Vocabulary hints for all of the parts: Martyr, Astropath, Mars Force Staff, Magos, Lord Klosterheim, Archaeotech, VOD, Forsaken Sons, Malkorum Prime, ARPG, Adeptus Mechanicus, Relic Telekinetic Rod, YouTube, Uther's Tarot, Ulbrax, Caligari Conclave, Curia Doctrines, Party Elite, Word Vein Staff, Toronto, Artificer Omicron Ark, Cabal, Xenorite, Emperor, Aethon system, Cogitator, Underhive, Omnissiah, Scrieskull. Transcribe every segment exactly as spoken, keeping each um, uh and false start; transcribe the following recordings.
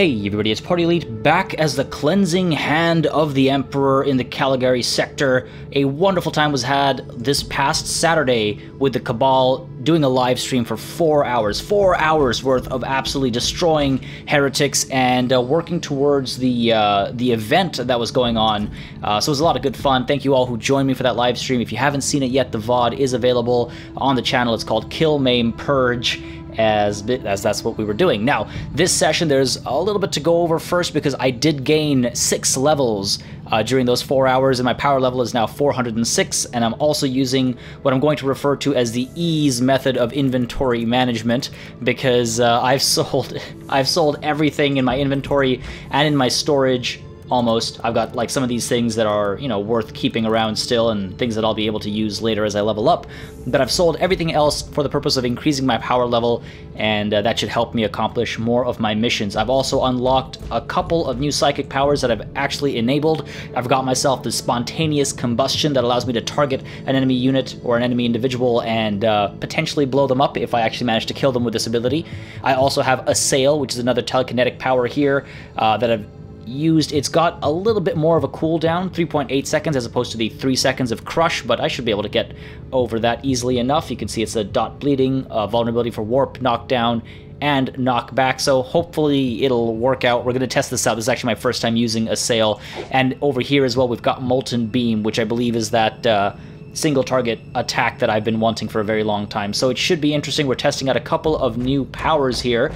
Hey everybody, it's Party Elite, back as the cleansing hand of the Emperor in the Caligari Sector. A wonderful time was had this past Saturday with the Cabal doing a live stream for four hours. Four hours worth of absolutely destroying heretics and uh, working towards the uh, the event that was going on. Uh, so it was a lot of good fun. Thank you all who joined me for that live stream. If you haven't seen it yet, the V O D is available on the channel. It's called Kill, Maim, Purge. As, as that's what we were doing. Now, this session, there's a little bit to go over first because I did gain six levels uh, during those four hours, and my power level is now four hundred six, and I'm also using what I'm going to refer to as the ease method of inventory management because uh, I've sold, I've sold everything in my inventory and in my storage. Almost. I've got like some of these things that are, you know, worth keeping around still and things that I'll be able to use later as I level up. But I've sold everything else for the purpose of increasing my power level, and uh, that should help me accomplish more of my missions. I've also unlocked a couple of new psychic powers that I've actually enabled. I've got myself the spontaneous combustion that allows me to target an enemy unit or an enemy individual and uh, potentially blow them up if I actually manage to kill them with this ability. I also have Assail, which is another telekinetic power here uh, that I've used. It's got a little bit more of a cooldown, three point eight seconds as opposed to the three seconds of Crush, but I should be able to get over that easily enough. You can see it's a dot bleeding, uh, vulnerability for warp, knockdown, and knockback, so hopefully it'll work out. We're going to test this out. This is actually my first time using Assail, and over here as well we've got Molten Beam, which I believe is that uh, single target attack that I've been wanting for a very long time. So it should be interesting. We're testing out a couple of new powers here.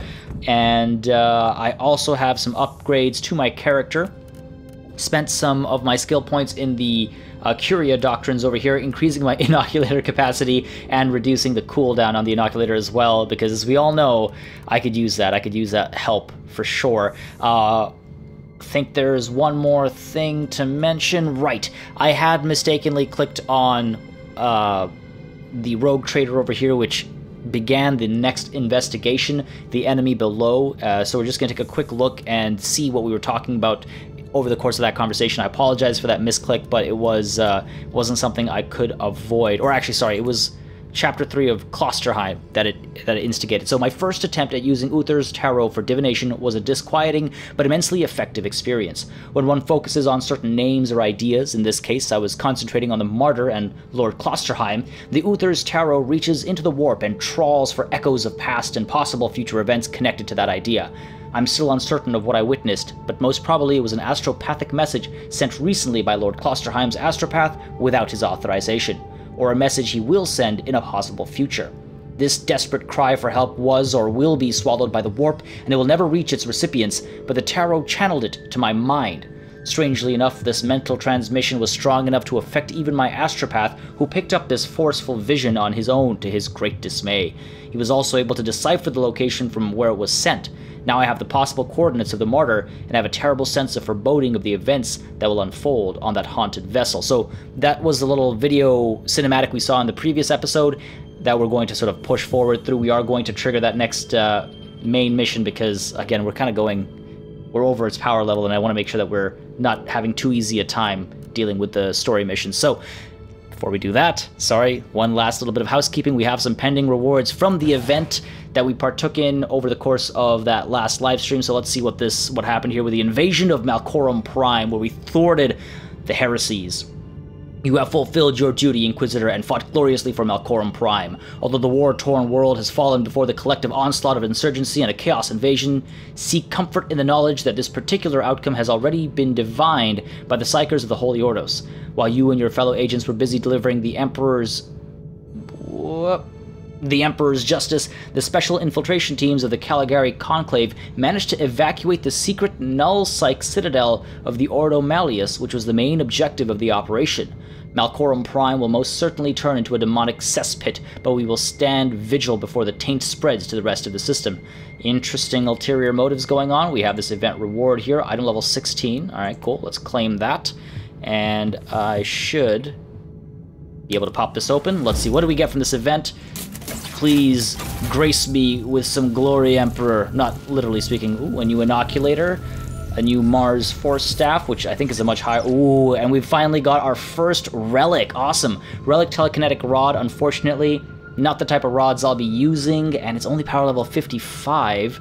And uh, I also have some upgrades to my character. Spent some of my skill points in the uh, Curia Doctrines over here, increasing my inoculator capacity and reducing the cooldown on the inoculator as well, because as we all know, I could use that. I could use that help for sure. Uh, I think there's one more thing to mention. Right, I had mistakenly clicked on uh, the rogue trader over here, which began the next investigation, the enemy below. Uh, so we're just going to take a quick look and see what we were talking about over the course of that conversation. I apologize for that misclick, but it was uh, wasn't something I could avoid. Or actually, sorry, it was Chapter three of Klosterheim that it that it instigated. So my first attempt at using Uther's Tarot for divination was a disquieting but immensely effective experience. When one focuses on certain names or ideas, in this case I was concentrating on the Martyr and Lord Klosterheim, the Uther's Tarot reaches into the warp and trawls for echoes of past and possible future events connected to that idea. I'm still uncertain of what I witnessed, but most probably it was an astropathic message sent recently by Lord Klosterheim's astropath without his authorization, or a message he will send in a possible future. This desperate cry for help was or will be swallowed by the warp, and it will never reach its recipients, but the tarot channeled it to my mind. Strangely enough, this mental transmission was strong enough to affect even my astropath, who picked up this forceful vision on his own to his great dismay. He was also able to decipher the location from where it was sent. Now I have the possible coordinates of the Martyr, and I have a terrible sense of foreboding of the events that will unfold on that haunted vessel. So that was the little video cinematic we saw in the previous episode that we're going to sort of push forward through. We are going to trigger that next uh, main mission because, again, we're kind of going... We're over its power level, and I want to make sure that we're not having too easy a time dealing with the story missions. So... Before we do that, sorry, one last little bit of housekeeping. We have some pending rewards from the event that we partook in over the course of that last live stream. So let's see what this what happened here with the invasion of Malkorum Prime, where we thwarted the heresies. You have fulfilled your duty, Inquisitor, and fought gloriously for Malkorum Prime. Although the war-torn world has fallen before the collective onslaught of insurgency and a chaos invasion, seek comfort in the knowledge that this particular outcome has already been divined by the Psykers of the Holy Ordos. While you and your fellow agents were busy delivering the Emperor's... Whoop. The Emperor's justice, the special infiltration teams of the Caligari Conclave managed to evacuate the secret Null Psyche Citadel of the Ordo Malleus, which was the main objective of the operation. Malkorum Prime will most certainly turn into a demonic cesspit, but we will stand vigil before the taint spreads to the rest of the system. Interesting ulterior motives going on. We have this event reward here, item level sixteen. Alright, cool. Let's claim that. And I should be able to pop this open. Let's see, what do we get from this event? Please grace me with some glory, Emperor. Not literally speaking. Ooh, a new inoculator. A new Mars Force Staff, which I think is a much higher... Ooh, and we've finally got our first Relic. Awesome. Relic Telekinetic Rod, unfortunately. Not the type of rods I'll be using, and it's only power level fifty-five.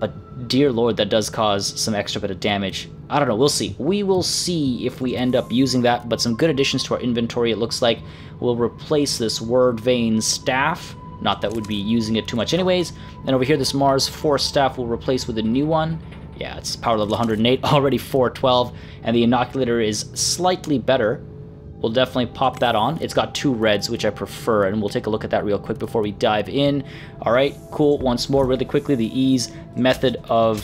But dear lord, that does cause some extra bit of damage. I don't know, we'll see. We will see if we end up using that, but some good additions to our inventory, it looks like. We'll replace this Word Vein Staff. Not that we'd be using it too much anyways. And over here, this Mars Force Staff will replace with a new one. Yeah, it's power level one hundred eight, already four twelve, and the inoculator is slightly better. We'll definitely pop that on. It's got two reds, which I prefer, and we'll take a look at that real quick before we dive in. All right, cool. Once more, really quickly, the ease method of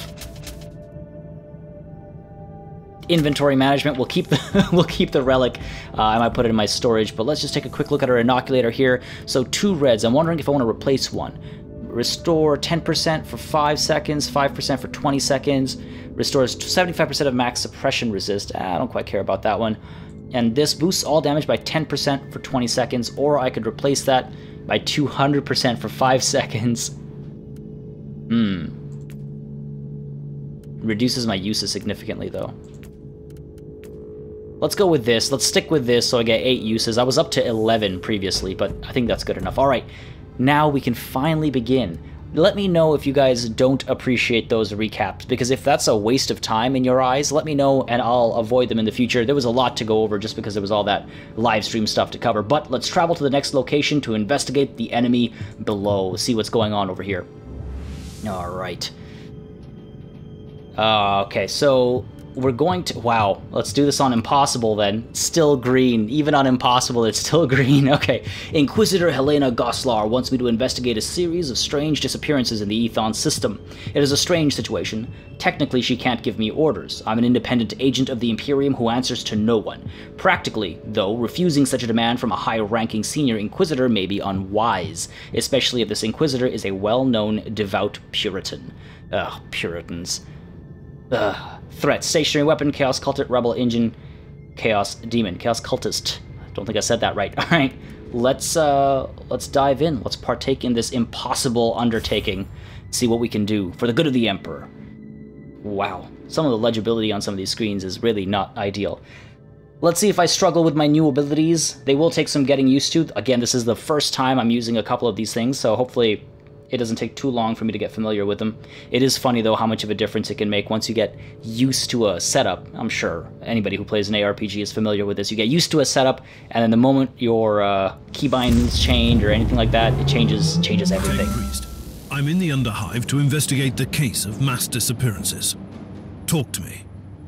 inventory management. We'll keep the we'll keep the relic. Uh, I might put it in my storage, but let's just take a quick look at our inoculator here. So two reds. I'm wondering if I want to replace one. Restore ten percent for five seconds, five percent for twenty seconds. Restores seventy-five percent of max suppression resist. Ah, I don't quite care about that one. And this boosts all damage by ten percent for twenty seconds, or I could replace that by two hundred percent for five seconds. Hmm. Reduces my uses significantly, though. Let's go with this. Let's stick with this so I get eight uses. I was up to eleven previously, but I think that's good enough. All right, now we can finally begin. Let me know if you guys don't appreciate those recaps, because if that's a waste of time in your eyes, let me know and I'll avoid them in the future. There was a lot to go over just because there was all that live stream stuff to cover, but let's travel to the next location to investigate the enemy below, see what's going on over here. All right. Uh, okay, so we're going to... Wow, let's do this on Impossible then. Still green. Even on Impossible, it's still green. Okay. Inquisitor Helena Goslar wants me to investigate a series of strange disappearances in the Aethon system. It is a strange situation. Technically, she can't give me orders. I'm an independent agent of the Imperium who answers to no one. Practically, though, refusing such a demand from a high-ranking senior Inquisitor may be unwise, especially if this Inquisitor is a well-known devout Puritan. Ugh, Puritans. Ugh. Threats. Stationary weapon. Chaos cultist. Rebel engine. Chaos demon. Chaos cultist. I don't think I said that right. All right. Let's, uh, let's dive in. Let's partake in this impossible undertaking. See what we can do for the good of the Emperor. Wow. Some of the legibility on some of these screens is really not ideal. Let's see if I struggle with my new abilities. They will take some getting used to. Again, this is the first time I'm using a couple of these things, so hopefully it doesn't take too long for me to get familiar with them. It is funny, though, how much of a difference it can make once you get used to a setup. I'm sure anybody who plays an A R P G is familiar with this. You get used to a setup, and then the moment your uh, keybinds change or anything like that, it changes changes everything. I'm in the Underhive to investigate the case of mass disappearances. Talk to me.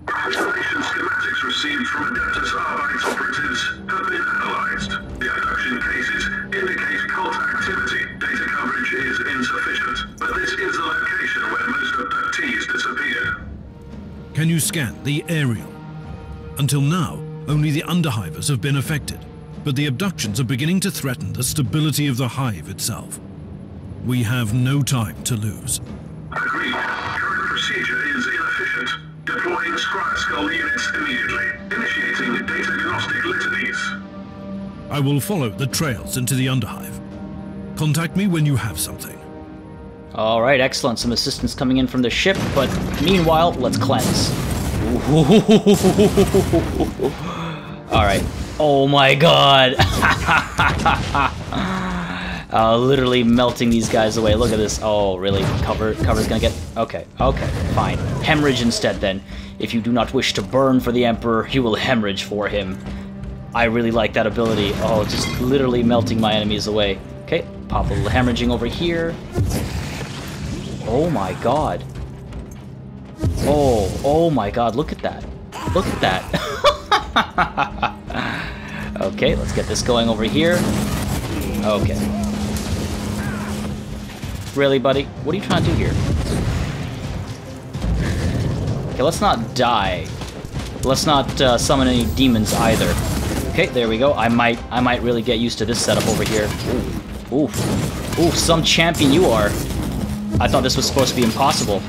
Retaliation schematics received from Adeptus Alliance operatives have been analyzed. The abduction cases indicate cult activity. Data coverage is insufficient, but this is the location where most abductees disappeared. Can you scan the aerial? Until now, only the Underhivers have been affected, but the abductions are beginning to threaten the stability of the Hive itself. We have no time to lose. Agreed. Current procedure is inefficient. Deploying Scrieskull units immediately. Initiating data-agnostic litanies. I will follow the trails into the Underhive. Contact me when you have something. Alright, excellent. Some assistance coming in from the ship, but meanwhile, let's cleanse. Alright. Oh my god! uh, literally melting these guys away. Look at this. Oh, really? Cover, cover's gonna get... Okay, okay, fine. Hemorrhage instead, then. If you do not wish to burn for the Emperor, you will hemorrhage for him. I really like that ability. Oh, just literally melting my enemies away. Okay, pop a little hemorrhaging over here. Oh my god. Oh, oh my god, look at that. Look at that. Okay, let's get this going over here. Okay. Really, buddy? What are you trying to do here? Okay, let's not die. Let's not uh, summon any demons either. Okay, there we go. I might I might really get used to this setup over here. Ooh. Oof. Oof, some champion you are. I thought this was supposed to be impossible.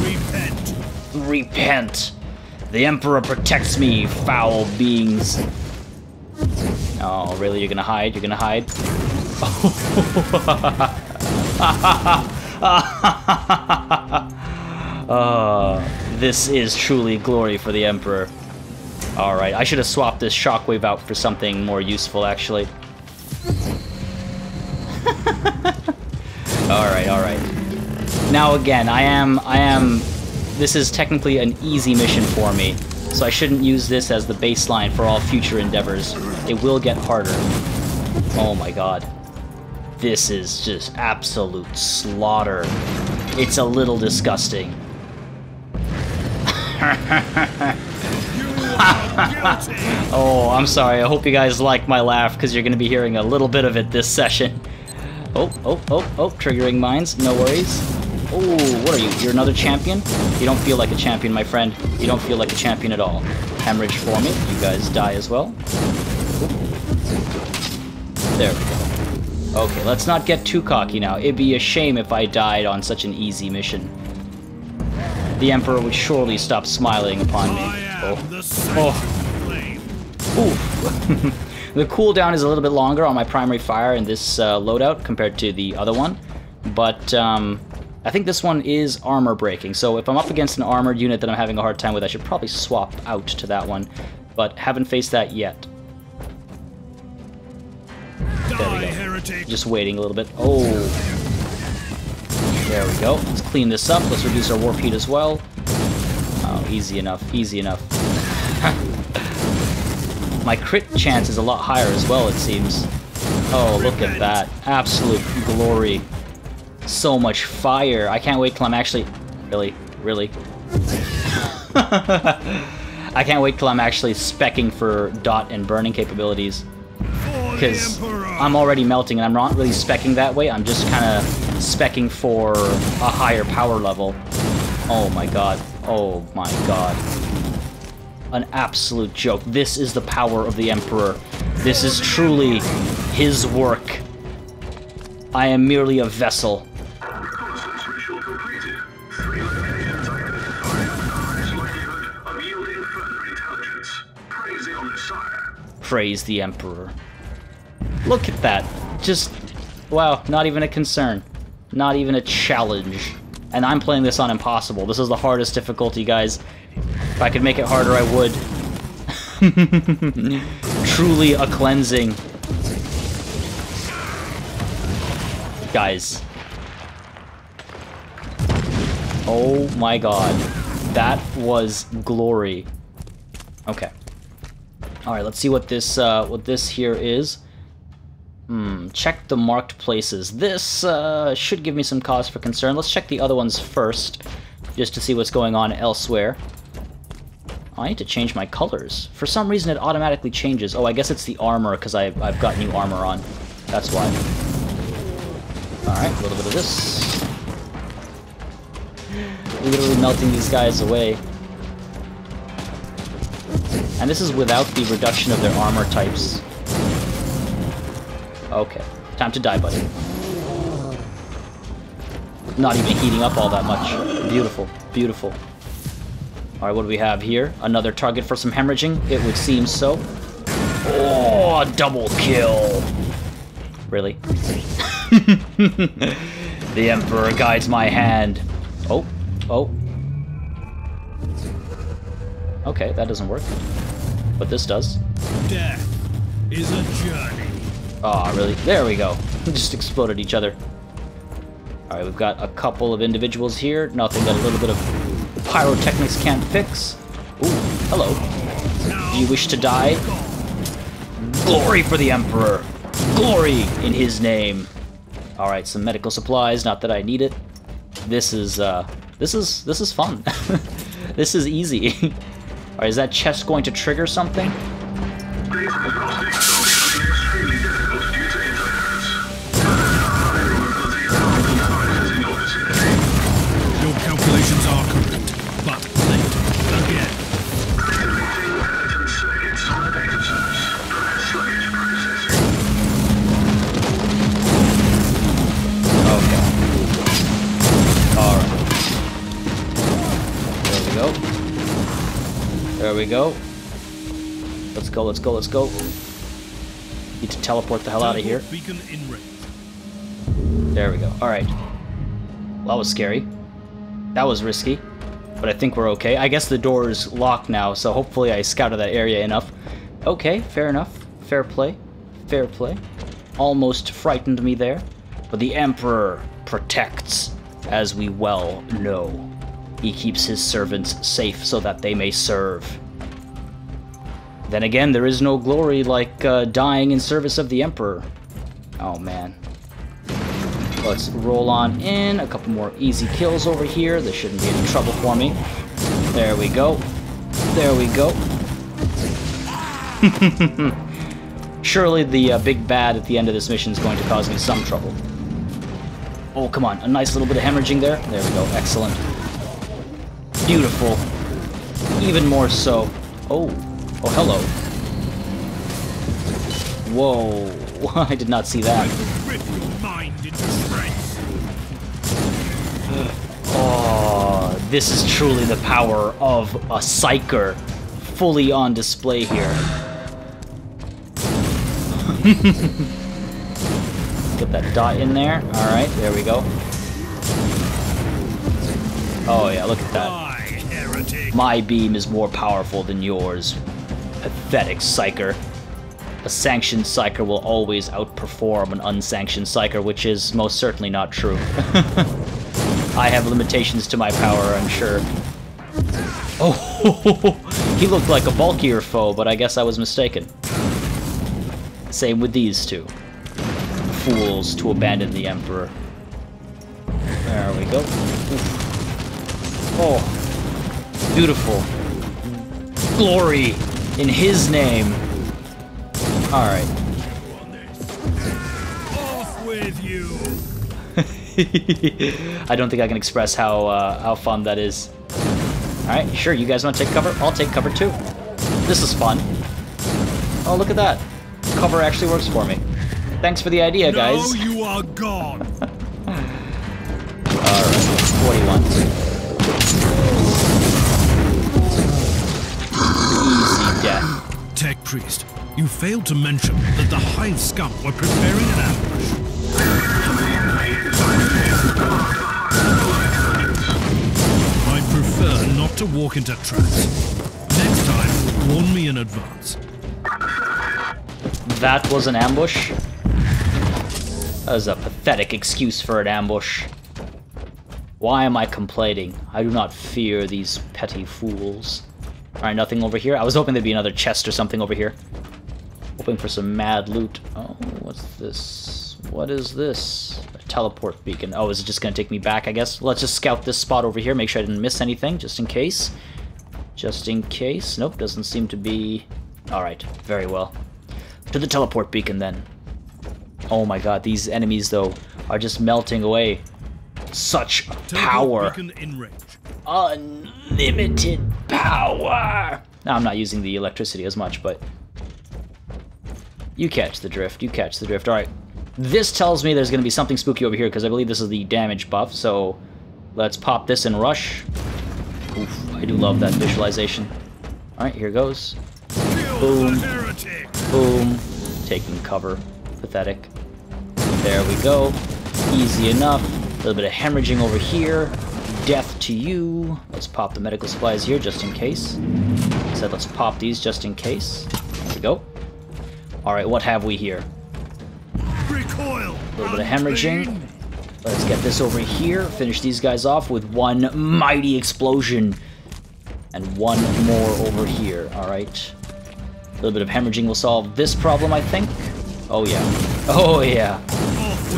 Repent. Repent. The Emperor protects me, foul beings. Oh, really? You're gonna hide? You're gonna hide? uh, this is truly glory for the Emperor. Alright, I should have swapped this shockwave out for something more useful, actually. Alright, alright. Now again, I am, I am, this is technically an easy mission for me, so I shouldn't use this as the baseline for all future endeavors. It will get harder. Oh my god. This is just absolute slaughter. It's a little disgusting. Oh, I'm sorry. I hope you guys like my laugh, because you're going to be hearing a little bit of it this session. Oh, oh, oh, oh, triggering mines. No worries. Oh, what are you? You're another champion? You don't feel like a champion, my friend. You don't feel like a champion at all. Hemorrhage for me. You guys die as well. There we go. Okay, let's not get too cocky now. It'd be a shame if I died on such an easy mission. The Emperor would surely stop smiling upon me. Oh. Oh. Ooh. The cooldown is a little bit longer on my primary fire in this uh, loadout compared to the other one. But um, I think this one is armor breaking. So if I'm up against an armored unit that I'm having a hard time with, I should probably swap out to that one. But haven't faced that yet. There we go. Just waiting a little bit. Oh. There we go. Let's clean this up. Let's reduce our warp heat as well. Oh, easy enough. Easy enough. My crit chance is a lot higher as well, it seems. Oh, look at that. Absolute glory. So much fire. I can't wait till I'm actually... Really? Really? I can't wait till I'm actually speccing for dot and burning capabilities. Because I'm already melting, and I'm not really speccing that way. I'm just kind of speccing for a higher power level. Oh my god. Oh my god. An absolute joke. This is the power of the Emperor. This is truly his work. I am merely a vessel. Praise the Emperor. Look at that. Just, wow, not even a concern. Not even a challenge. And I'm playing this on impossible. This is the hardest difficulty, guys. If I could make it harder, I would. Truly a cleansing. Guys. Oh my god. That was glory. Okay. Alright, let's see what this, uh, what this here is. Hmm, check the marked places. This uh, should give me some cause for concern. Let's check the other ones first, just to see what's going on elsewhere. Oh, I need to change my colors. For some reason it automatically changes. Oh, I guess it's the armor, because I've, I've got new armor on. That's why. Alright, a little bit of this. Literally melting these guys away. And this is without the reduction of their armor types. Okay, time to die, buddy. Not even heating up all that much. Beautiful, beautiful. All right, what do we have here? Another target for some hemorrhaging? It would seem so. Oh, double kill. Really? The Emperor guides my hand. Oh, oh. Okay, that doesn't work. But this does. Death is a journey. Aw, oh, really? There we go. Just exploded each other. Alright, we've got a couple of individuals here. Nothing that a little bit of pyrotechnics can't fix. Ooh, hello. Do you wish to die? Glory for the Emperor! Glory in his name! Alright, some medical supplies, not that I need it. This is, uh, this is, this is fun. This is easy. Alright, is that chest going to trigger something? There we go. Let's go, let's go, let's go. Need to teleport the hell out of here. There we go. Alright. Well, that was scary. That was risky. But I think we're okay. I guess the door is locked now, so hopefully I scouted that area enough. Okay, fair enough. Fair play. Fair play. Almost frightened me there. But the Emperor protects. as we well know. He keeps his servants safe so that they may serve. Then again, there is no glory like uh, dying in service of the Emperor. Oh man. Let's roll on in. A couple more easy kills over here. This shouldn't be any trouble for me. There we go. There we go. Surely the uh, big bad at the end of this mission is going to cause me some trouble. Oh, come on. A nice little bit of hemorrhaging there. There we go. Excellent. Beautiful. Even more so. Oh. Oh, hello. Whoa. I did not see that. Oh, this is truly the power of a Psyker fully on display here. Get that dot in there. Alright, there we go. Oh yeah, look at that. My beam is more powerful than yours. Pathetic Psyker. A sanctioned Psyker will always outperform an unsanctioned Psyker, which is most certainly not true. I have limitations to my power, I'm sure. Oh, he looked like a bulkier foe, but I guess I was mistaken. Same with these two. Fools to abandon the Emperor. There we go. Oh, beautiful. Glory in his name. Alright. Off with you. I don't think I can express how uh, how fun that is. Alright, sure, you guys want to take cover? I'll take cover too. This is fun. Oh, look at that. Cover actually works for me. Thanks for the idea, guys. No, you are gone. Alright, forty-one. Easy death. Tech Priest. You failed to mention that the Hive scum were preparing an ambush. I prefer not to walk into traps. Next time, warn me in advance. That was an ambush? That was a pathetic excuse for an ambush. Why am I complaining? I do not fear these petty fools. Alright, nothing over here. I was hoping there'd be another chest or something over here. Hoping for some mad loot. Oh, what's this? What is this? A teleport beacon. Oh, is it just going to take me back, I guess? Let's just scout this spot over here. Make sure I didn't miss anything, just in case. Just in case. Nope, doesn't seem to be... Alright, very well. To the teleport beacon, then. Oh my god, these enemies, though, are just melting away. Such power. Unlimited power! Now, I'm not using the electricity as much, but... You catch the drift, you catch the drift. Alright, this tells me there's going to be something spooky over here, because I believe this is the damage buff, so let's pop this and rush. Oof, I do love that visualization. Alright, here goes. Boom. Boom. Taking cover. Pathetic. There we go. Easy enough. A little bit of hemorrhaging over here. Death to you. Let's pop the medical supplies here, just in case. I said let's pop these just in case. There we go. Alright, what have we here? Recoil. A little bit of hemorrhaging. Let's get this over here. Finish these guys off with one mighty explosion. And one more over here. Alright. A little bit of hemorrhaging will solve this problem, I think. Oh, yeah. Oh, yeah.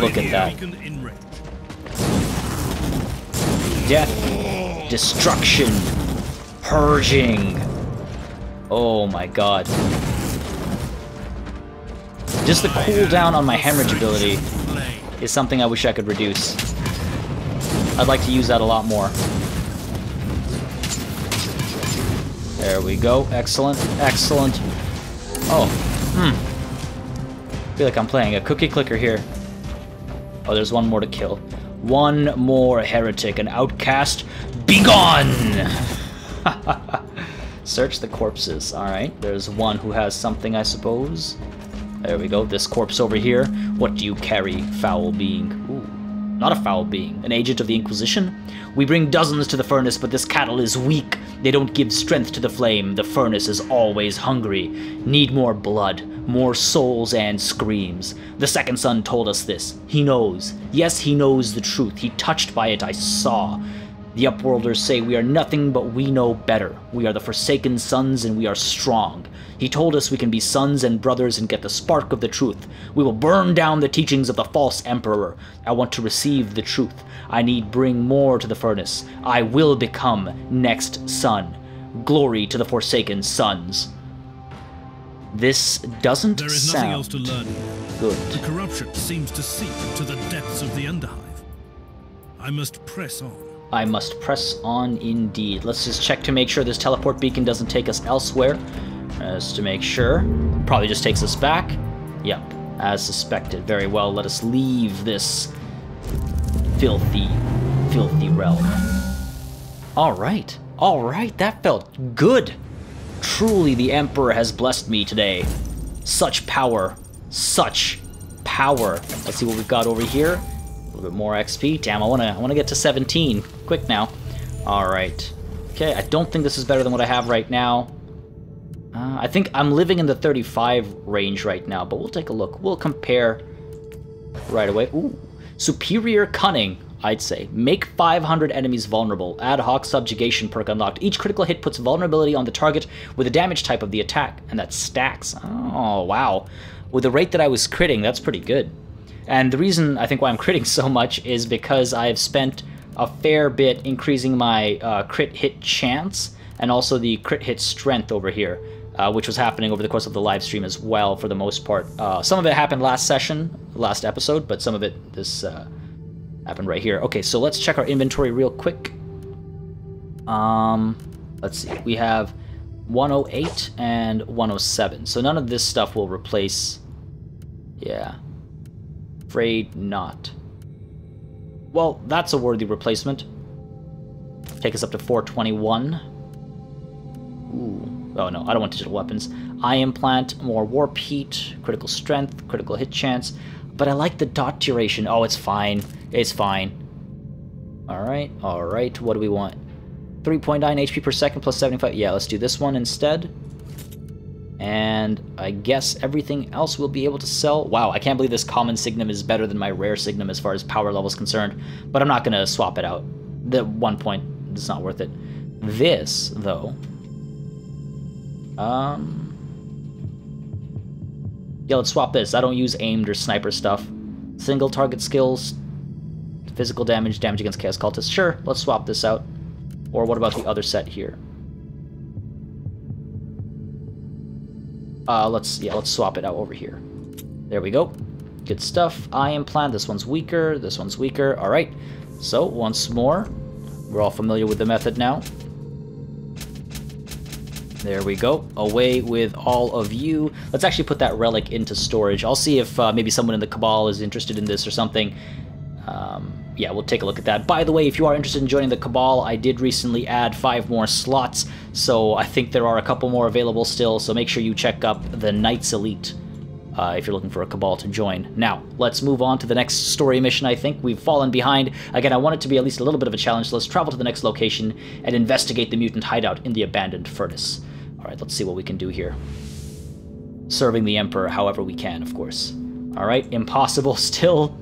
Look at that. Death. Destruction. Purging. Oh, my god. Just the cooldown on my hemorrhage ability is something I wish I could reduce. I'd like to use that a lot more. There we go. Excellent. Excellent. Oh. Hmm. I feel like I'm playing a cookie clicker here. Oh, there's one more to kill. One more heretic. An outcast. Be gone! Search the corpses. Alright. There's one who has something, I suppose. There we go. This corpse over here. What do you carry, foul being? Ooh. not a foul being, an agent of the Inquisition. We bring dozens to the furnace, but this cattle is weak. They don't give strength to the flame. The furnace is always hungry. Need more blood, more souls and screams. The second son told us this. He knows. Yes, he knows the truth. He touched by it, I saw. The Upworlders say we are nothing, but we know better. We are the Forsaken Sons, and we are strong. He told us we can be sons and brothers and get the spark of the truth. We will burn down the teachings of the false Emperor. I want to receive the truth. I need bring more to the furnace. I will become next son. Glory to the Forsaken Sons. This doesn't there is sound nothing else to learn. Good. The corruption seems to seep to the depths of the Underhive. I must press on. I must press on indeed. Let's just check to make sure this teleport beacon doesn't take us elsewhere. Just to make sure. Probably just takes us back. Yep, as suspected. Very well, let us leave this filthy, filthy realm. Alright, alright, that felt good. Truly the Emperor has blessed me today. Such power, such power. Let's see what we've got over here. A little bit more X P. Damn, I want to I want to get to seventeen. Quick now. All right. Okay, I don't think this is better than what I have right now. Uh, I think I'm living in the thirty-five range right now, but we'll take a look. We'll compare right away. Ooh. Superior Cunning, I'd say. Make five hundred enemies vulnerable. Ad hoc subjugation perk unlocked. Each critical hit puts vulnerability on the target with the damage type of the attack, and that stacks. Oh, wow. With the rate that I was critting, that's pretty good. And the reason I think why I'm critting so much is because I've spent a fair bit increasing my uh, crit hit chance and also the crit hit strength over here, uh, which was happening over the course of the live stream as well for the most part. Uh, some of it happened last session, last episode, but some of it this uh, happened right here. Okay, so let's check our inventory real quick. Um, let's see, we have one oh eight and one oh seven, so none of this stuff will replace, yeah. Afraid not. Well, that's a worthy replacement. Take us up to four twenty-one. Ooh. Oh no, I don't want digital weapons. Eye implant, more warp heat, critical strength, critical hit chance. But I like the dot duration. Oh, it's fine. It's fine. Alright, alright. What do we want? three point nine H P per second plus seventy-five. Yeah, let's do this one instead. And I guess everything else we'll be able to sell. Wow, I can't believe this common signum is better than my rare signum as far as power level is concerned, but I'm not going to swap it out. The one point is not worth it. This, though... Um... Yeah, let's swap this. I don't use aimed or sniper stuff. Single target skills, physical damage, damage against Chaos Cultists. Sure, let's swap this out. Or what about the other set here? Uh, let's, yeah, let's swap it out over here. There we go. Good stuff. Eye implant. This one's weaker. This one's weaker. All right. So, once more. We're all familiar with the method now. There we go. Away with all of you. Let's actually put that relic into storage. I'll see if uh, maybe someone in the Cabal is interested in this or something. Um... Yeah, we'll take a look at that. By the way, if you are interested in joining the Cabal, I did recently add five more slots, so I think there are a couple more available still, so make sure you check up the Knights Elite uh, if you're looking for a Cabal to join. Now, let's move on to the next story mission, I think. We've fallen behind. Again, I want it to be at least a little bit of a challenge, so let's travel to the next location and investigate the mutant hideout in the abandoned furnace. All right, let's see what we can do here. Serving the Emperor however we can, of course. All right, impossible still.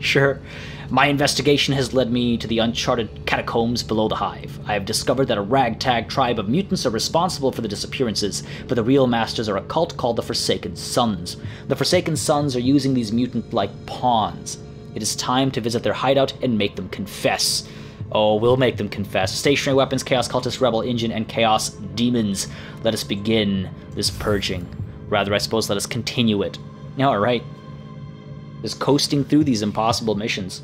Sure. My investigation has led me to the uncharted catacombs below the Hive. I have discovered that a ragtag tribe of mutants are responsible for the disappearances, but the real masters are a cult called the Forsaken Sons. The Forsaken Sons are using these mutant-like pawns. It is time to visit their hideout and make them confess. Oh, we'll make them confess. Stationary weapons, Chaos Cultists, Rebel Engine, and Chaos Demons. Let us begin this purging. Rather, I suppose, let us continue it. Alright. Just coasting through these impossible missions.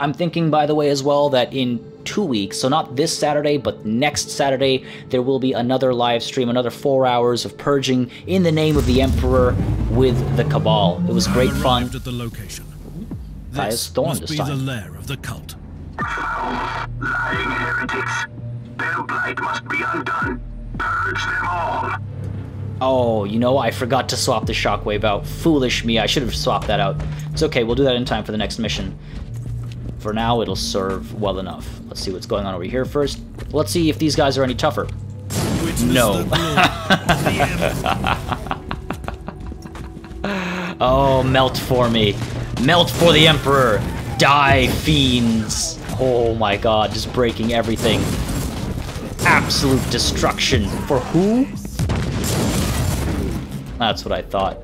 I'm thinking, by the way, as well, that in two weeks, so not this Saturday, but next Saturday, there will be another live stream, another four hours of purging in the name of the Emperor with the Cabal. It was great fun. At the location. This must be the lair of the cult. Lying heretics. Their blight must be undone. Purge them all. Oh, you know, I forgot to swap the shockwave out. Foolish me, I should have swapped that out. It's okay, we'll do that in time for the next mission. For now, it'll serve well enough. Let's see what's going on over here first. Let's see if these guys are any tougher. Witness no. Oh, melt for me. Melt for the Emperor. Die, fiends. Oh my god, just breaking everything. Absolute destruction. For who? That's what I thought.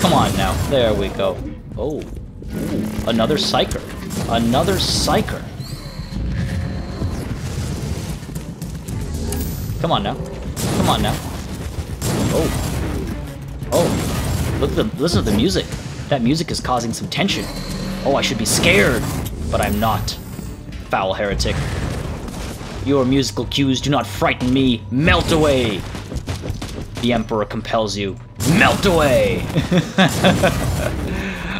Come on now. There we go. Oh. Ooh, another Psyker. Another Psyker. Come on now. Come on now. Oh. Oh. Look at the, listen to the music. That music is causing some tension. Oh, I should be scared, but I'm not. Foul heretic. Your musical cues do not frighten me. Melt away. The Emperor compels you. Melt away.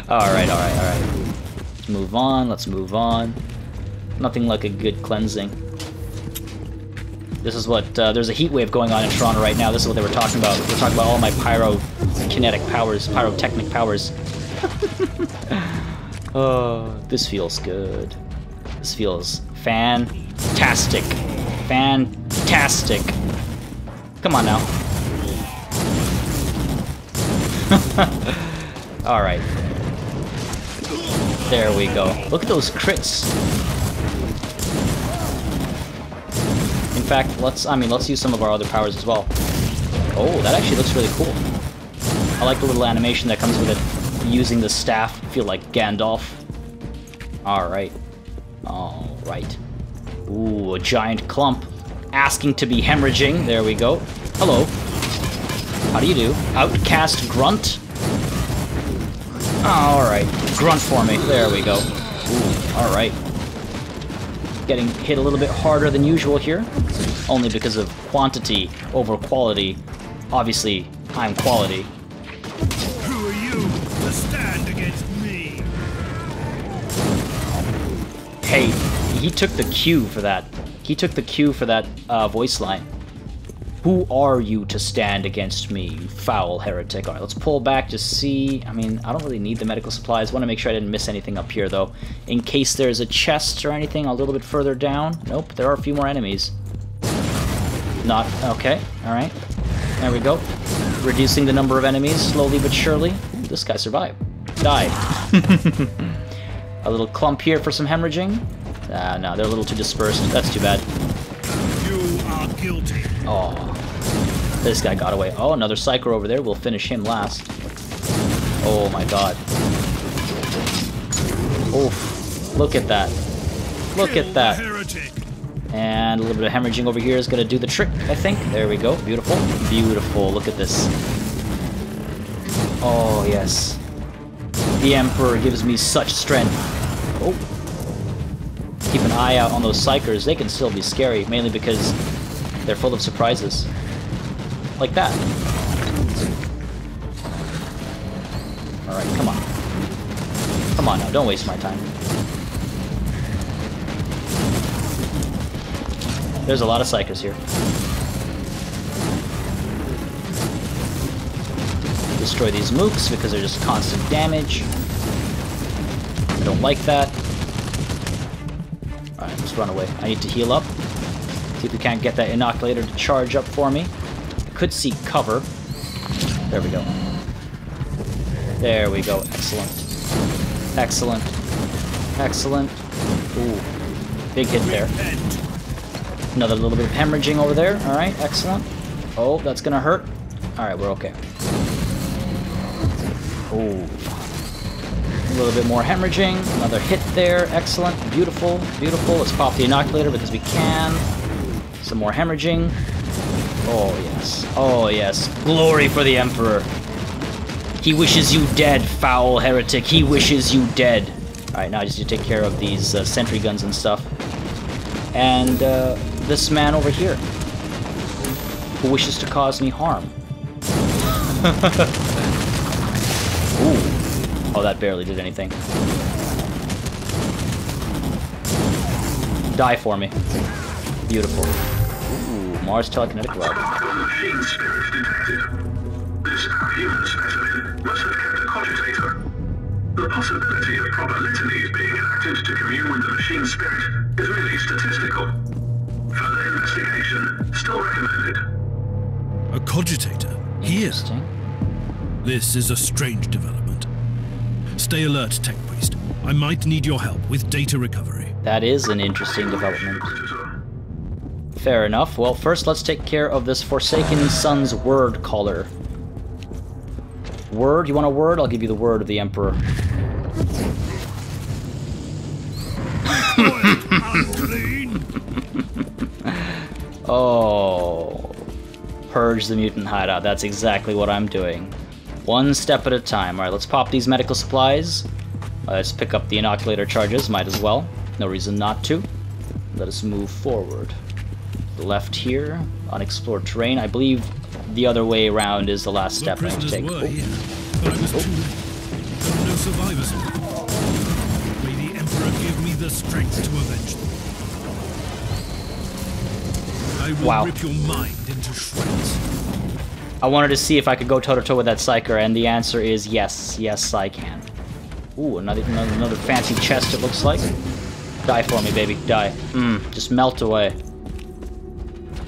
Alright, alright, alright. Let's move on, let's move on. Nothing like a good cleansing. This is what, uh, there's a heat wave going on in Toronto right now. This is what they were talking about. They were talking about all my pyrokinetic powers, pyrotechnic powers. Oh, this feels good. This feels fantastic. Fantastic. Come on now. Alright. There we go. Look at those crits. In fact, let's, I mean, let's use some of our other powers as well. Oh, that actually looks really cool. I like the little animation that comes with it. Using the staff, I feel like Gandalf. Alright. Alright. Ooh, a giant clump. Asking to be hemorrhaging. There we go. Hello. How do you do? Outcast Grunt. Alright, grunt for me. There we go. Ooh, alright. Getting hit a little bit harder than usual here. Only because of quantity over quality. Obviously, I'm quality. Who are you to stand against me? Hey, he took the cue for that. He took the cue for that uh, voice line. Who are you to stand against me, you foul heretic? All right, let's pull back to see. I mean, I don't really need the medical supplies. I want to make sure I didn't miss anything up here, though. In case there's a chest or anything a little bit further down. Nope, there are a few more enemies. Not, okay, all right. There we go. Reducing the number of enemies, slowly but surely. This guy survived. Died. A little clump here for some hemorrhaging. Ah, uh, no, they're a little too dispersed. That's too bad. Guilty. Oh, this guy got away. Oh, another Psyker over there. We'll finish him last. Oh my god. Oof. Look at that. Look at that. And a little bit of hemorrhaging over here is going to do the trick, I think. There we go. Beautiful. Beautiful. Look at this. Oh, yes. The Emperor gives me such strength. Oh. Keep an eye out on those Psykers. They can still be scary, mainly because they're full of surprises. Like that. Alright, come on. Come on now, don't waste my time. There's a lot of Psykers here. Destroy these mooks because they're just constant damage. I don't like that. Alright, let's run away. I need to heal up. See if we can't get that inoculator to charge up for me. I could seek cover. There we go. There we go. Excellent. Excellent. Excellent. Ooh. Big hit there. Another little bit of hemorrhaging over there. Alright, excellent. Oh, that's gonna hurt. Alright, we're okay. Oh. A little bit more hemorrhaging. Another hit there. Excellent. Beautiful. Beautiful. Let's pop the inoculator because we can. Some more hemorrhaging. Oh, yes. Oh, yes. Glory for the Emperor. He wishes you dead, foul heretic. He wishes you dead. Alright, now I just need to take care of these uh, sentry guns and stuff. And uh, this man over here who wishes to cause me harm. Ooh. Oh, that barely did anything. Die for me. Beautiful. Ooh, Mars Telekinetic Rod. The possibility of proper litanies being enacted to commune with the machine spirit is really statistical. Further investigation still recommended. A cogitator? Here? This is a strange development. Stay alert, Tech Priest. I might need your help with data recovery. That is an interesting development. Fair enough. Well, first let's take care of this Forsaken Sons word caller. Word? You want a word? I'll give you the word of the Emperor. Oh. Purge the mutant hideout. That's exactly what I'm doing. One step at a time. Alright, let's pop these medical supplies. Uh, let's pick up the inoculator charges. Might as well. No reason not to. Let us move forward. Left here. Unexplored terrain. I believe the other way around is the last step I have to take. Were, oh. Yeah, but I was oh. too late. No survivors. May the Emperor give me the strength to avenge them. I will wow. rip your mind into shreds. I wanted to see if I could go toe-to-toe with that Psyker, and the answer is yes. Yes, I can. Ooh, another, another, another fancy chest it looks like. Die for me, baby. Die. Mm, just melt away.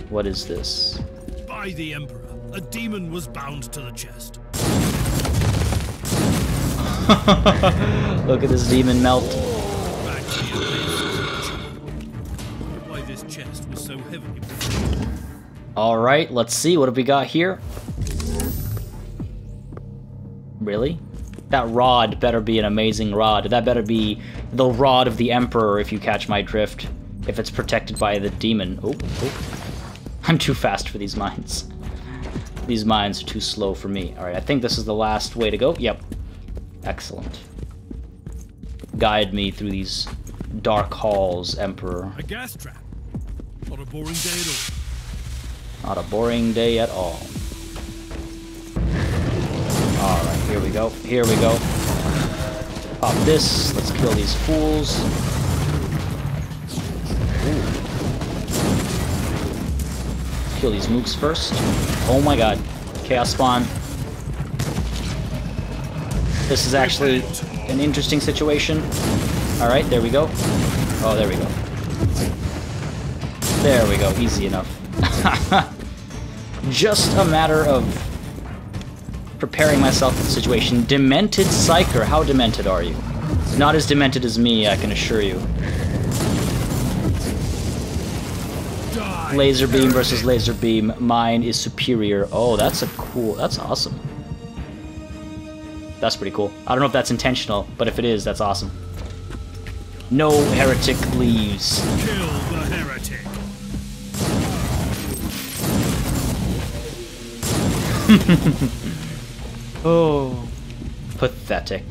What is this? By the Emperor, a demon was bound to the chest. Look at this demon melt. Back to your base. Why this chest was so heavy. All right, let's see. What have we got here? Really? That rod better be an amazing rod. That better be the rod of the Emperor, if you catch my drift. If it's protected by the demon. Oh, oh. I'm too fast for these mines. These mines are too slow for me. Alright, I think this is the last way to go. Yep. Excellent. Guide me through these dark halls, Emperor. A gas trap. Not a boring day at all. Not a boring day at all. Alright, here we go. Here we go. Pop this. Let's kill these fools. Ooh. Kill these mooks first. Oh my god. Chaos spawn. This is actually an interesting situation. Alright, there we go. Oh, there we go. There we go. Easy enough. Just a matter of preparing myself for the situation. Demented Psyker. How demented are you? Not as demented as me, I can assure you. Laser beam versus laser beam. Mine is superior. Oh, that's a cool. That's awesome. That's pretty cool. I don't know if that's intentional, but if it is, that's awesome. No heretic leaves. Kill the heretic. Oh, pathetic.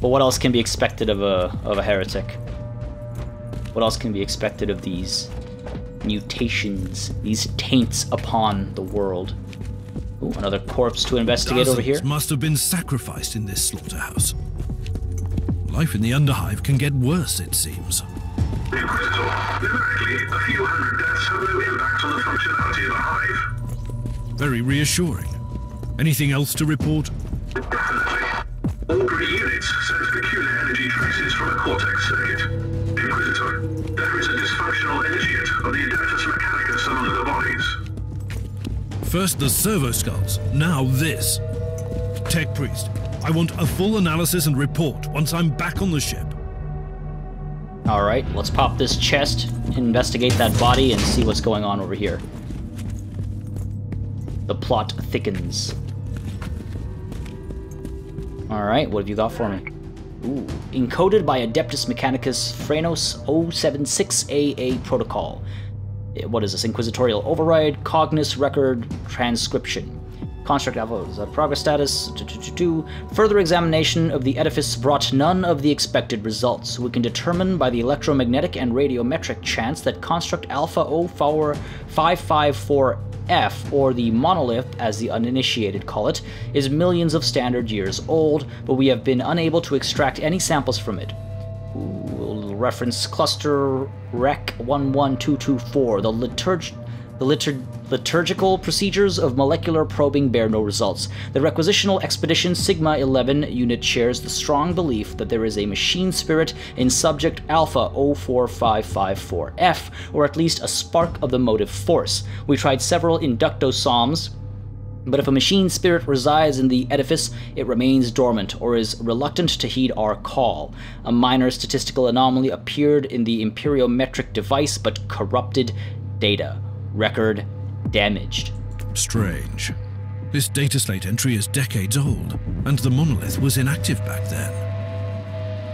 But what else can be expected of a of a heretic? What else can be expected of these? Mutations, these taints upon the world. Ooh, another corpse to investigate. Dozens over here must have been sacrificed in this slaughterhouse. Life in the Underhive can get worse, it seems. The Inquisitor, numerically, a few hundred deaths have no impact on the functionality of the Hive. Very reassuring. Anything else to report? Definitely. All three units sense peculiar energy traces from a cortex circuit. Inquisitor, there is a dysfunctional initiate of the Adeptus Mechanicus among the bodies. First the servo skulls, now this. Tech Priest, I want a full analysis and report once I'm back on the ship. Alright, let's pop this chest, investigate that body, and see what's going on over here. The plot thickens. Alright, what have you got for me? Ooh. Encoded by Adeptus Mechanicus Phrenos oh seven six A A protocol. What is this? Inquisitorial override, Cognis record, transcription. Construct alpha, is that progress status? Do, do, do, do. Further examination of the edifice brought none of the expected results. We can determine by the electromagnetic and radiometric chance that construct alpha oh four five five four F, or the monolith as the uninitiated call it, is millions of standard years old, but we have been unable to extract any samples from it. Ooh, reference cluster rec one one two two four. The liturg The liturg liturgical procedures of molecular probing bear no results. The requisitional expedition Sigma eleven unit shares the strong belief that there is a machine spirit in subject Alpha zero four five five four F, or at least a spark of the motive force. We tried several inducto psalms, but if a machine spirit resides in the edifice, it remains dormant or is reluctant to heed our call. A minor statistical anomaly appeared in the imperiometric device, but corrupted data. Record damaged. Strange. This data slate entry is decades old, and the monolith was inactive back then.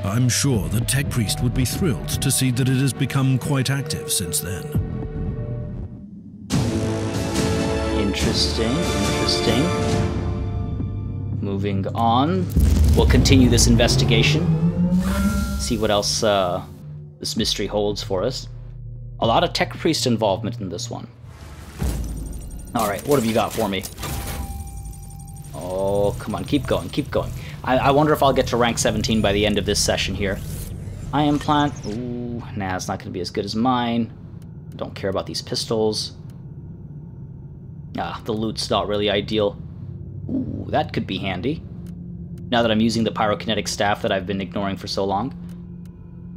I'm sure the Tech Priest would be thrilled to see that it has become quite active since then. Interesting, interesting. Moving on. We'll continue this investigation. See what else uh, this mystery holds for us. A lot of Tech Priest involvement in this one. Alright, what have you got for me? Oh, come on, keep going, keep going. I, I wonder if I'll get to rank seventeen by the end of this session here. Ion plant. Ooh, nah, it's not going to be as good as mine. Don't care about these pistols. Ah, the loot's not really ideal. Ooh, that could be handy. Now that I'm using the pyrokinetic staff that I've been ignoring for so long.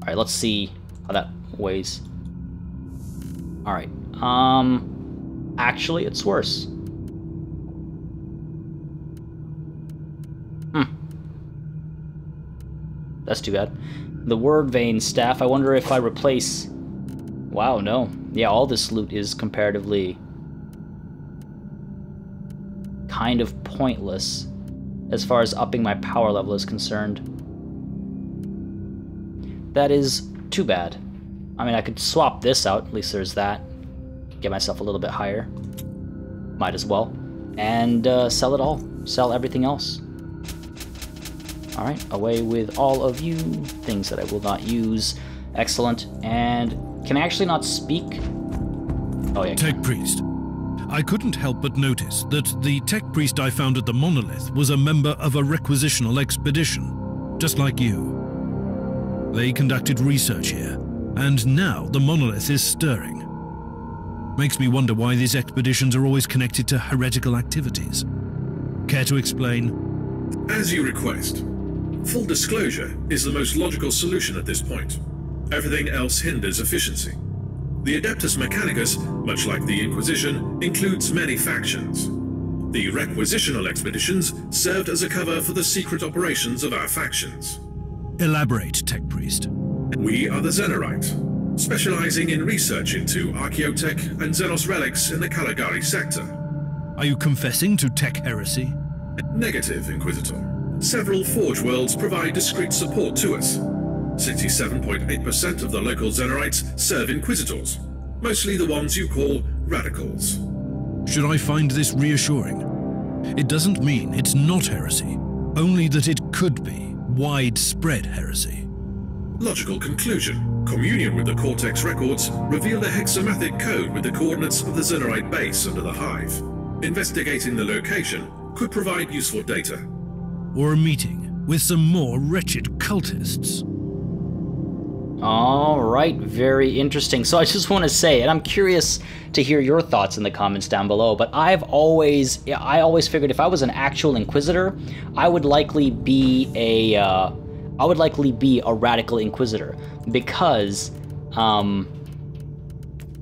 Alright, let's see how that weighs. Alright, um... actually, it's worse. Hmm. That's too bad. The Word Vein Staff, I wonder if I replace... Wow, no. Yeah, all this loot is comparatively... kind of pointless as far as upping my power level is concerned. That is too bad. I mean, I could swap this out, at least there's that. Get myself a little bit higher. Might as well. And uh, sell it all. Sell everything else. Alright, away with all of you. Things that I will not use. Excellent. And can I actually not speak? Oh yeah. Tech Priest. I couldn't help but notice that the Tech Priest I found at the monolith was a member of a requisitional expedition, just like you. They conducted research here, and now the monolith is stirring. Makes me wonder why these expeditions are always connected to heretical activities. Care to explain? As you request. Full disclosure is the most logical solution at this point. Everything else hinders efficiency. The Adeptus Mechanicus, much like the Inquisition, includes many factions. The requisitional expeditions served as a cover for the secret operations of our factions. Elaborate, Tech Priest. We are the Xenorite, specializing in research into Archaeotech and Xenos relics in the Caligari Sector. Are you confessing to Tech heresy? Negative, Inquisitor. Several Forge worlds provide discrete support to us. sixty-seven point eight percent of the local Xenorites serve Inquisitors, mostly the ones you call radicals. Should I find this reassuring? It doesn't mean it's not heresy, only that it could be widespread heresy. Logical conclusion. Communion with the Cortex records revealed a hexamathic code with the coordinates of the Xenorite base under the Hive. Investigating the location could provide useful data. Or a meeting with some more wretched cultists. All right, very interesting. So I just want to say, and I'm curious to hear your thoughts in the comments down below, but I've always, I always figured if I was an actual Inquisitor, I would likely be a, uh, I would likely be a radical Inquisitor because um,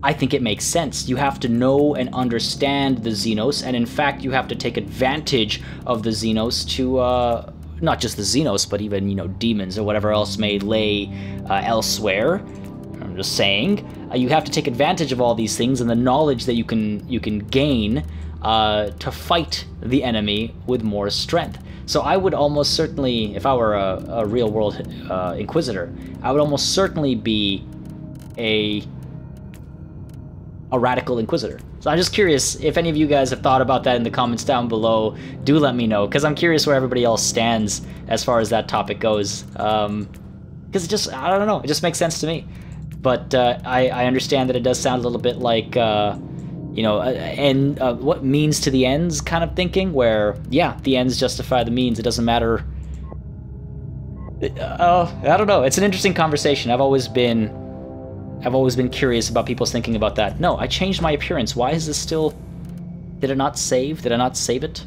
I think it makes sense. You have to know and understand the Xenos, and in fact, you have to take advantage of the Xenos to, uh, not just the Xenos, but even, you know, demons or whatever else may lay uh, elsewhere. I'm just saying, uh, you have to take advantage of all these things and the knowledge that you can you can gain uh, to fight the enemy with more strength. So I would almost certainly, if I were a, a real-world uh, Inquisitor, I would almost certainly be a a radical Inquisitor. So I'm just curious if any of you guys have thought about that in the comments down below. Do let me know, because I'm curious where everybody else stands as far as that topic goes. Um, because it just, I don't know, it just makes sense to me. But uh, I, I understand that it does sound a little bit like, uh, you know, and uh, what means to the ends kind of thinking, where, yeah, the ends justify the means. It doesn't matter. Uh, I don't know. It's an interesting conversation. I've always been I've always been curious about people's thinking about that. No, I changed my appearance. Why is this still... Did it not save? Did I not save it?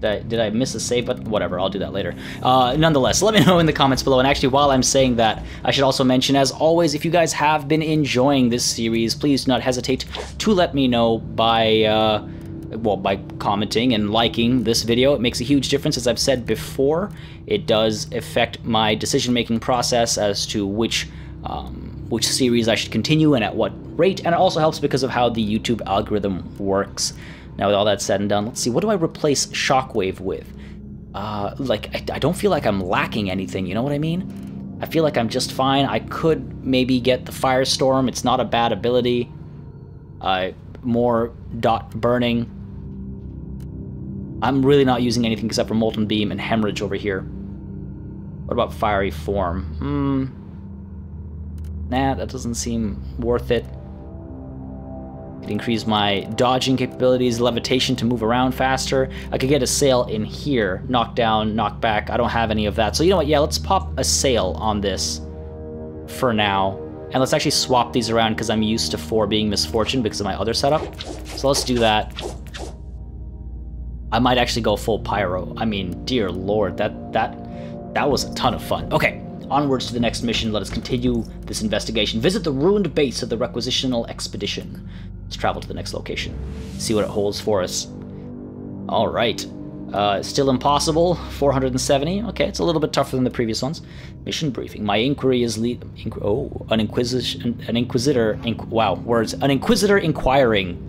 Did I, did I miss a save button? Whatever, I'll do that later. Uh, nonetheless, let me know in the comments below. And actually, while I'm saying that, I should also mention, as always, if you guys have been enjoying this series, please do not hesitate to let me know by... Uh, well, by commenting and liking this video. It makes a huge difference. As I've said before, it does affect my decision-making process as to which um, which series I should continue and at what rate, and it also helps because of how the YouTube algorithm works. Now, with all that said and done, let's see, what do I replace Shockwave with? Uh, like, I, I don't feel like I'm lacking anything, you know what I mean? I feel like I'm just fine. I could maybe get the Firestorm. It's not a bad ability. Uh, more dot burning. I'm really not using anything except for Molten Beam and Hemorrhage over here. What about Fiery Form? Hmm. Nah, that doesn't seem worth it. Could increase my dodging capabilities, levitation to move around faster. I could get a sail in here. Knock down, knock back. I don't have any of that. So you know what? Yeah, let's pop a sail on this for now. And let's actually swap these around because I'm used to four being misfortune because of my other setup. So let's do that. I might actually go full pyro. I mean, dear lord, that that that was a ton of fun. Okay, onwards to the next mission. Let us continue this investigation. Visit the ruined base of the requisitional expedition. Let's travel to the next location. See what it holds for us. All right. Uh, still impossible. four hundred seventy. Okay, it's a little bit tougher than the previous ones. Mission briefing. My inquiry is lead. Inqu oh, an inquisition. An inquisitor. Inqu wow, words. An inquisitor inquiring.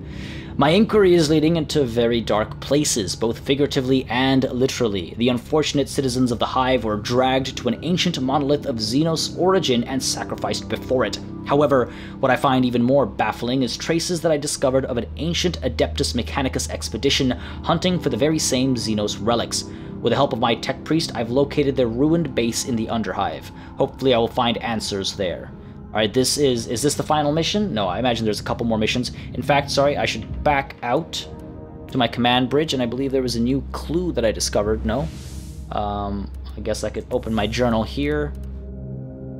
My inquiry is leading into very dark places, both figuratively and literally. The unfortunate citizens of the Hive were dragged to an ancient monolith of Xenos origin and sacrificed before it. However, what I find even more baffling is traces that I discovered of an ancient Adeptus Mechanicus expedition hunting for the very same Xenos relics. With the help of my tech priest, I've located their ruined base in the Underhive. Hopefully I will find answers there. Alright, this is... Is this the final mission? No, I imagine there's a couple more missions. In fact, sorry, I should back out to my command bridge, and I believe there was a new clue that I discovered. No? Um, I guess I could open my journal here.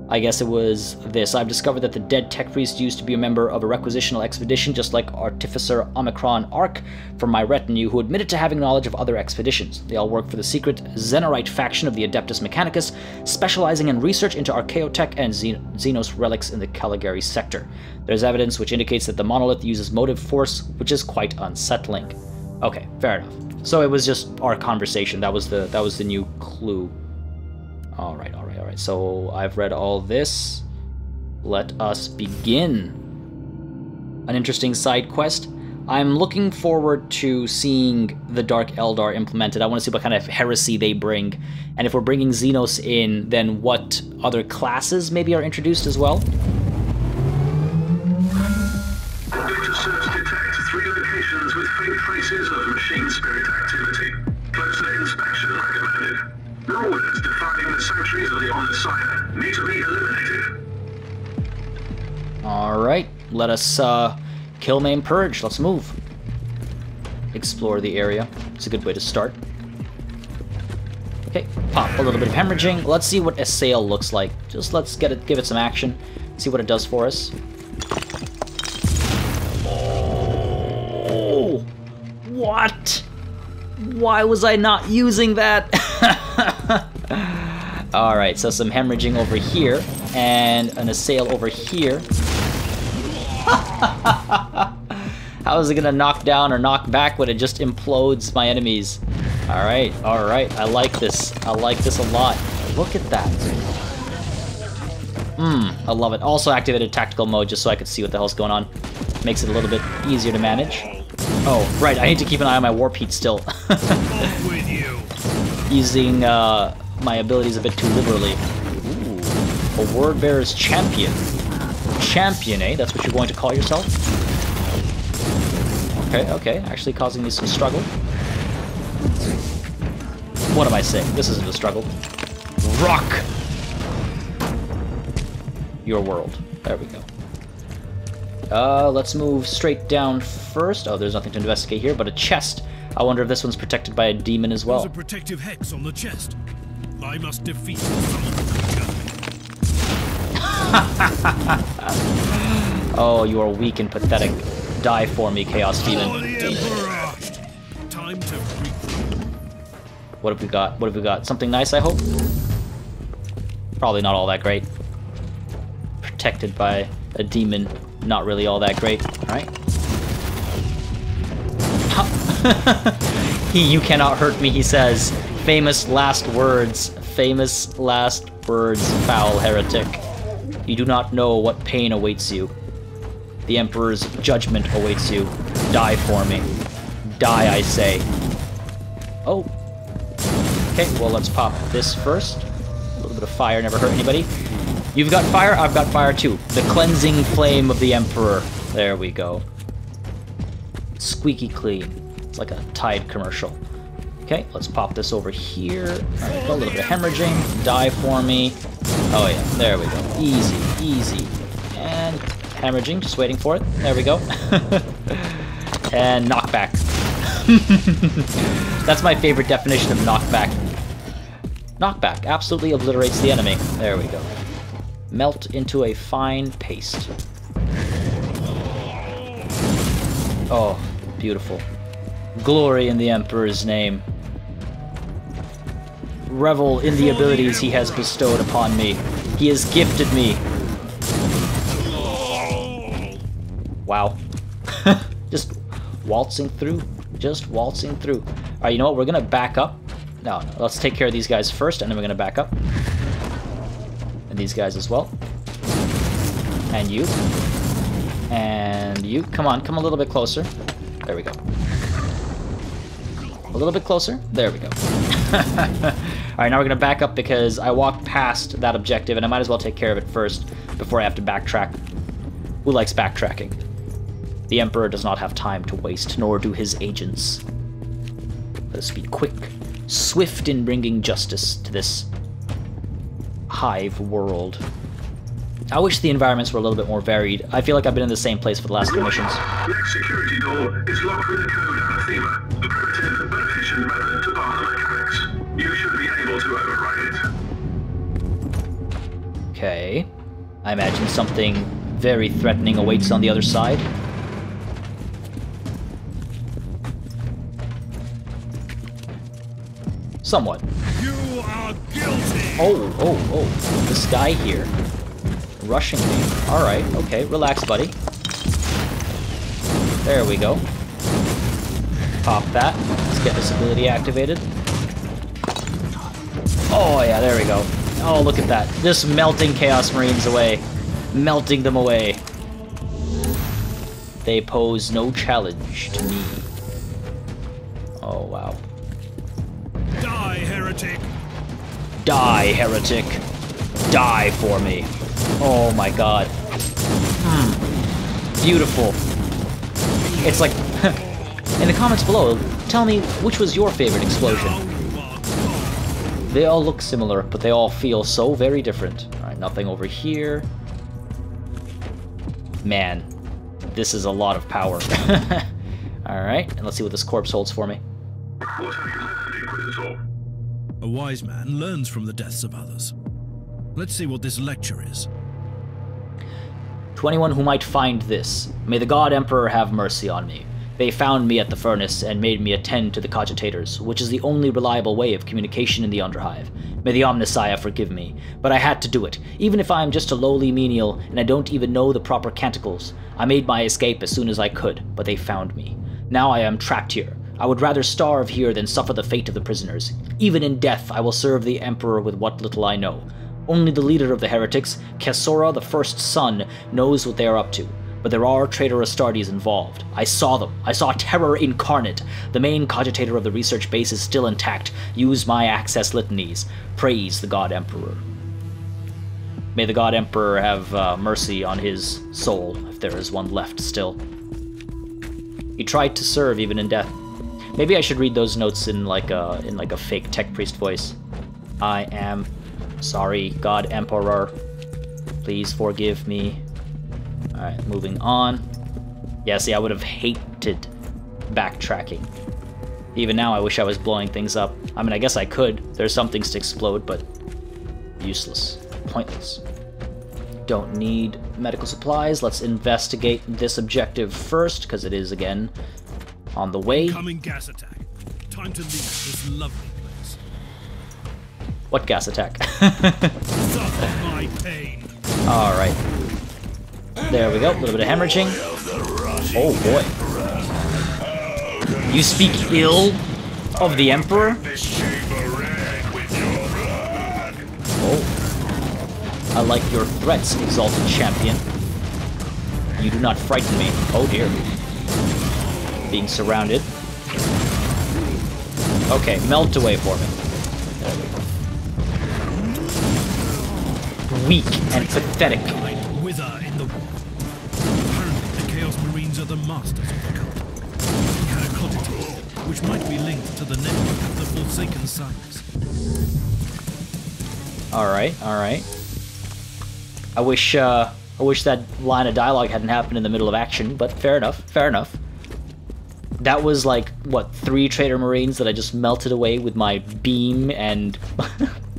I guess it was this. I've discovered that the dead tech priest used to be a member of a requisitional expedition, just like Artificer Omicron Ark, from my retinue, who admitted to having knowledge of other expeditions. They all work for the secret Xenorite faction of the Adeptus Mechanicus, specializing in research into archaeotech and Xenos relics in the Caligari Sector. There's evidence which indicates that the monolith uses motive force, which is quite unsettling. Okay, fair enough. So it was just our conversation. That was the, that was the new clue. All right, all right, all right. So I've read all this. Let us begin. An interesting side quest. I'm looking forward to seeing the Dark Eldar implemented. I want to see what kind of heresy they bring. And if we're bringing Xenos in, then what other classes maybe are introduced as well? Conductor says detect three locations with faint traces of machine spirit activity. Closer inspection recommended. Marauders defining the sanctuaries of the Omniscience need to be eliminated. Alright, let us uh, kill, maim, purge. Let's move. Explore the area. It's a good way to start. Okay, pop a little bit of hemorrhaging. Let's see what Assail looks like. Just let's get it, give it some action. See what it does for us. Oh, what? Why was I not using that? Alright, so some hemorrhaging over here, and an assail over here. How is it gonna knock down or knock back when it just implodes my enemies? Alright, alright, I like this. I like this a lot. Look at that. Mmm, I love it. Also activated tactical mode just so I could see what the hell's going on. Makes it a little bit easier to manage. Oh, right, I need to keep an eye on my warp heat still. Using uh, my abilities a bit too liberally. Ooh, a Word Bearer's champion. Champion, eh? That's what you're going to call yourself? Okay, okay. Actually causing me some struggle. What am I saying? This isn't a struggle. Rock! Your world. There we go. Uh, let's move straight down first. Oh, there's nothing to investigate here, but a chest. I wonder if this one's protected by a demon as well. There's a protective hex on the chest. I must defeat the Oh, you are weak and pathetic. Die for me, Chaos Demon. Time to what have we got? What have we got? Something nice, I hope? Probably not all that great. Protected by a demon. Not really all that great. Alright. He, you cannot hurt me, he says. Famous last words. Famous last words, foul heretic. You do not know what pain awaits you. The Emperor's judgment awaits you. Die for me. Die, I say. Oh. Okay, well, let's pop this first. A little bit of fire never hurt anybody. You've got fire, I've got fire too. The cleansing flame of the Emperor. There we go. Squeaky clean. It's like a Tide commercial. Okay, let's pop this over here. All right, a little bit of hemorrhaging. Die for me. Oh yeah, there we go. Easy, easy. And hemorrhaging, just waiting for it. There we go. And knockback. That's my favorite definition of knockback. Knockback absolutely obliterates the enemy. There we go. Melt into a fine paste. Oh, beautiful. Glory in the Emperor's name. Revel in the abilities he has bestowed upon me. He has gifted me. Wow. Just waltzing through. Just waltzing through. Alright, you know what? We're gonna back up. No, no, let's take care of these guys first, and then we're gonna back up. And these guys as well. And you. And you. Come on, come a little bit closer. There we go. A little bit closer. There we go. Alright, now we're gonna back up because I walked past that objective and I might as well take care of it first before I have to backtrack. Who likes backtracking? The Emperor does not have time to waste, nor do his agents. Let us be quick, swift in bringing justice to this hive world. I wish the environments were a little bit more varied. I feel like I've been in the same place for the last two missions. The security door is locked with a code anathema, a primitive malediction relevant to battle mechanics. You should be able to override it. Okay. I imagine something very threatening awaits on the other side. Somewhat. You are guilty. Oh, oh, oh. This guy here. Rushing me. Alright, okay. Relax, buddy. There we go. Pop that. Let's get this ability activated. Oh, yeah, there we go. Oh, look at that. Just melting Chaos Marines away. Melting them away. They pose no challenge to me. Oh, wow. Die, heretic. Die, heretic. Die for me. Oh my god. Mm. Beautiful. It's like... In the comments below, tell me which was your favorite explosion. They all look similar, but they all feel so very different. Alright, nothing over here. Man, this is a lot of power. Alright, and let's see what this corpse holds for me. What have you learned, Inquisitor? A wise man learns from the deaths of others. Let's see what this lecture is. To anyone who might find this, may the God Emperor have mercy on me. They found me at the furnace and made me attend to the cogitators, which is the only reliable way of communication in the Underhive. May the Omnissiah forgive me, but I had to do it, even if I am just a lowly menial and I don't even know the proper canticles. I made my escape as soon as I could, but they found me. Now I am trapped here. I would rather starve here than suffer the fate of the prisoners. Even in death, I will serve the Emperor with what little I know. Only the leader of the heretics, Kesora the First Son, knows what they are up to. But there are traitor Astartes involved. I saw them. I saw terror incarnate. The main cogitator of the research base is still intact. Use my access litanies. Praise the God Emperor. May the God Emperor have uh, mercy on his soul, if there is one left still. He tried to serve even in death. Maybe I should read those notes in like a, in like a fake tech priest voice. I am... Sorry, God Emperor. Please forgive me. Alright, moving on. Yeah, see, I would have hated backtracking. Even now, I wish I was blowing things up. I mean, I guess I could. There's some things to explode, but... Useless. Pointless. Don't need medical supplies. Let's investigate this objective first, because it is, again, on the way. Coming gas attack. Time to leave this lovely place. What gas attack? Suffer my pain. All right. There we go. A little bit of hemorrhaging. Oh, boy. You speak ill of the Emperor? Oh. I like your threats, exalted champion. You do not frighten me. Oh, dear. Being surrounded. Okay, melt away for me. There we go. Weak and pathetic. Are the masters of the cult, calcodities, which might be linked to the network of the Forsaken Sons. All right, all right. I wish, uh, I wish that line of dialogue hadn't happened in the middle of action, but fair enough, fair enough. That was like what, three traitor marines that I just melted away with my beam and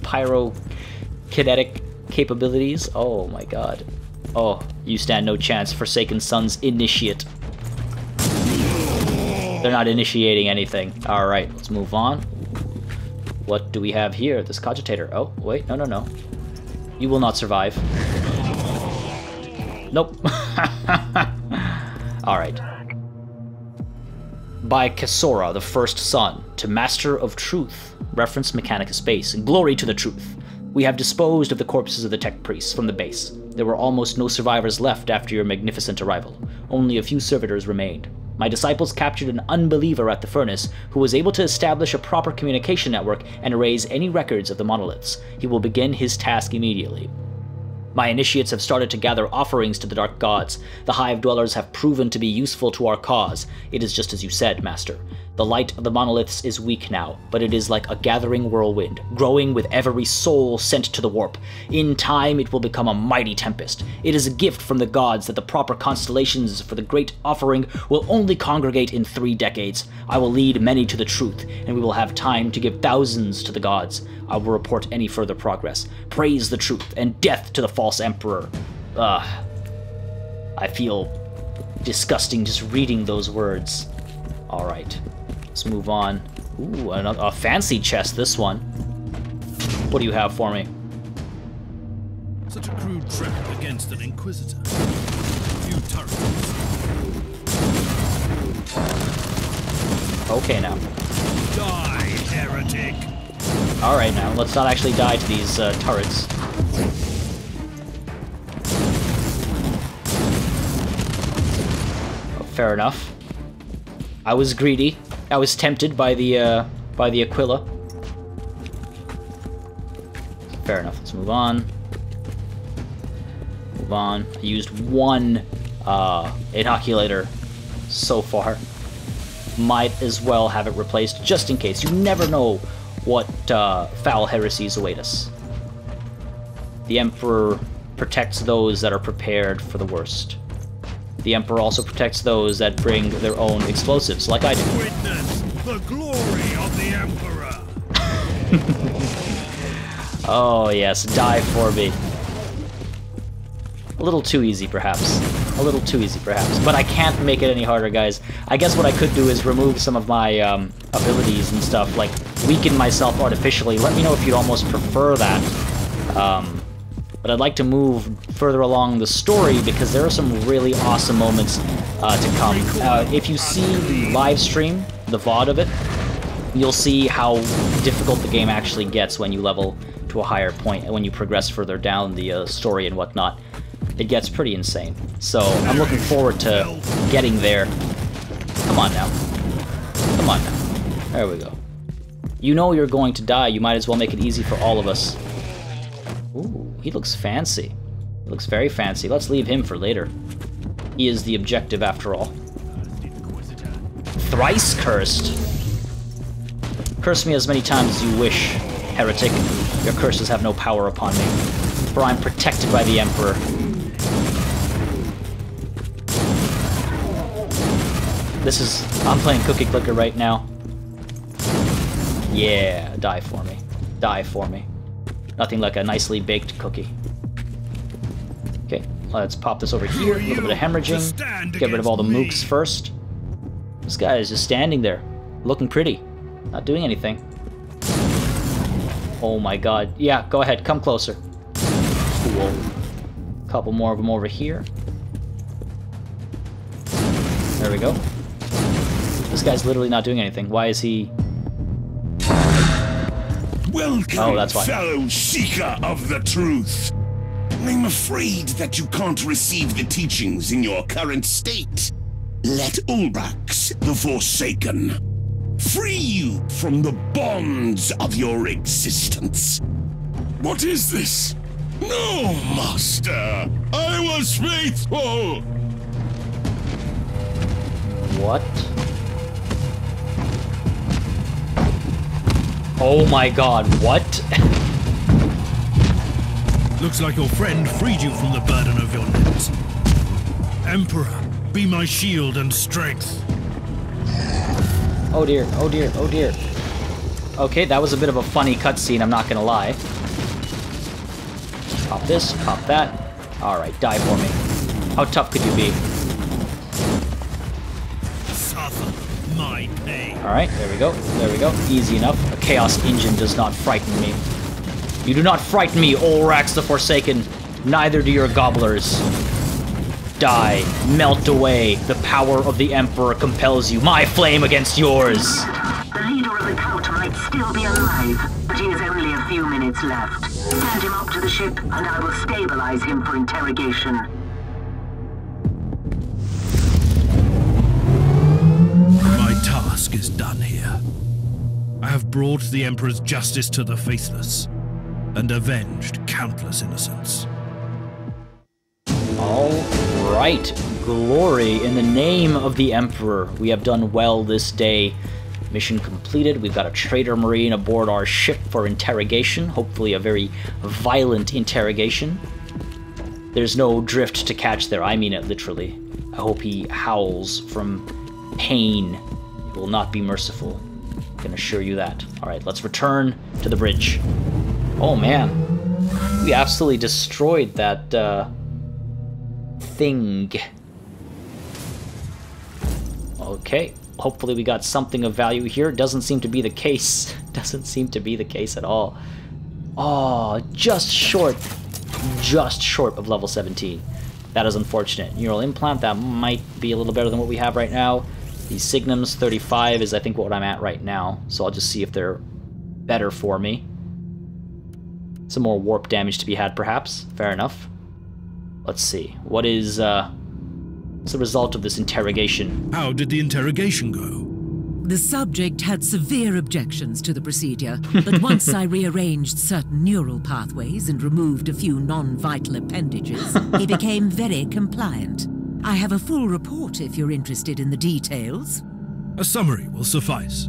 pyrokinetic capabilities. Oh my god. Oh, you stand no chance, Forsaken Sons initiate. They're not initiating anything. All right, let's move on. What do we have here? This cogitator. Oh, wait, no, no, no. You will not survive. Nope. All right. By Kesora, the first son, to Master of Truth, reference Mechanicus base, and glory to the truth. We have disposed of the corpses of the tech priests from the base. There were almost no survivors left after your magnificent arrival. Only a few servitors remained. My disciples captured an unbeliever at the furnace who was able to establish a proper communication network and erase any records of the monoliths. He will begin his task immediately. My initiates have started to gather offerings to the dark gods. The hive dwellers have proven to be useful to our cause. It is just as you said, Master. The light of the monoliths is weak now, but it is like a gathering whirlwind, growing with every soul sent to the warp. In time, it will become a mighty tempest. It is a gift from the gods that the proper constellations for the great offering will only congregate in three decades. I will lead many to the truth, and we will have time to give thousands to the gods. I will report any further progress. Praise the truth, and death to the false emperor. Ugh. I feel disgusting just reading those words. Alright, let's move on. Ooh, another, a fancy chest, this one. What do you have for me? Such a crude trip against an Inquisitor. Few turrets. Okay, now. Die, heretic! Alright now, let's not actually die to these uh, turrets. Oh, fair enough. I was greedy. I was tempted by the uh, by the Aquila. Fair enough, let's move on. Move on. I used one uh, inoculator so far. Might as well have it replaced just in case. You never know what uh, foul heresies await us. The Emperor protects those that are prepared for the worst. The Emperor also protects those that bring their own explosives, like I do. Witness the glory of the Emperor! Oh yes, die for me. A little too easy, perhaps. A little too easy, perhaps. But I can't make it any harder, guys. I guess what I could do is remove some of my um, abilities and stuff, like weaken myself artificially. Let me know if you'd almost prefer that. Um, but I'd like to move further along the story because there are some really awesome moments uh, to come. Uh, if you see the live stream, the V O D of it, you'll see how difficult the game actually gets when you level to a higher point and when you progress further down the uh, story and whatnot. It gets pretty insane. So I'm looking forward to getting there. Come on now. Come on now. There we go. You know you're going to die. You might as well make it easy for all of us. Ooh, he looks fancy. He looks very fancy. Let's leave him for later. He is the objective after all. Thrice cursed. Curse me as many times as you wish, heretic. Your curses have no power upon me, for I'm protected by the Emperor. This is... I'm playing Cookie Clicker right now. Yeah, die for me. Die for me. Nothing like a nicely baked cookie. Okay, Let's pop this over here, a little bit of hemorrhaging. Get rid of all the mooks first. This guy is just standing there, looking pretty, not doing anything. Oh my god. Yeah, go ahead, come closer. Cool. Couple more of them over here. There we go. This guy's literally not doing anything. Why is he... Welcome, oh, that's why. Fellow seeker of the truth. I'm afraid that you can't receive the teachings in your current state. Let Ulbrax, the Forsaken, free you from the bonds of your existence. What is this? No, Master! I was faithful! What? Oh my god, what? Looks like your friend freed you from the burden of your nets. Emperor, be my shield and strength. Oh dear, oh dear, oh dear. Okay, that was a bit of a funny cutscene, I'm not gonna lie. Pop this, pop that. Alright, die for me. How tough could you be? Suffer my pain. Alright, there we go, there we go. Easy enough. A chaos engine does not frighten me. You do not frighten me, Ulbrax the Forsaken. Neither do your gobblers. Die. Melt away. The power of the Emperor compels you. My flame against yours. The leader of the cult might still be alive, but he has only a few minutes left. Send him up to the ship, and I will stabilize him for interrogation. My task is done here. I have brought the Emperor's justice to the faithless, and avenged countless innocents. All right, glory in the name of the Emperor. We have done well this day. Mission completed. We've got a traitor marine aboard our ship for interrogation. Hopefully a very violent interrogation. There's no drift to catch there. I mean it literally. I hope he howls from pain. It will not be merciful. I can assure you that. All right, let's return to the bridge. Oh man, we absolutely destroyed that uh, thing. Okay. Hopefully we got something of value here. Doesn't seem to be the case. Doesn't seem to be the case at all. Oh, just short. Just short of level seventeen. That is unfortunate. Neural implant, that might be a little better than what we have right now. These signums, thirty-five is I think what I'm at right now. So I'll just see if they're better for me. Some more warp damage to be had perhaps. Fair enough. Let's see. What is... uh What's the result of this interrogation? How did the interrogation go? The subject had severe objections to the procedure, but once I rearranged certain neural pathways and removed a few non-vital appendages, he became very compliant. I have a full report if you're interested in the details. A summary will suffice.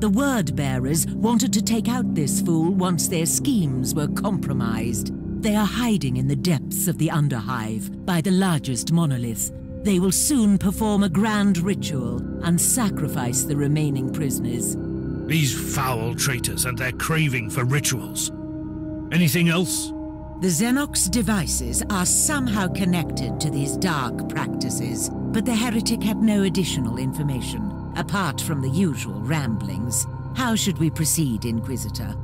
The Word Bearers wanted to take out this fool once their schemes were compromised. They are hiding in the depths of the Underhive by the largest monolith. They will soon perform a grand ritual and sacrifice the remaining prisoners. These foul traitors and their craving for rituals. Anything else? The Xenox devices are somehow connected to these dark practices, but the heretic had no additional information, apart from the usual ramblings. How should we proceed, Inquisitor?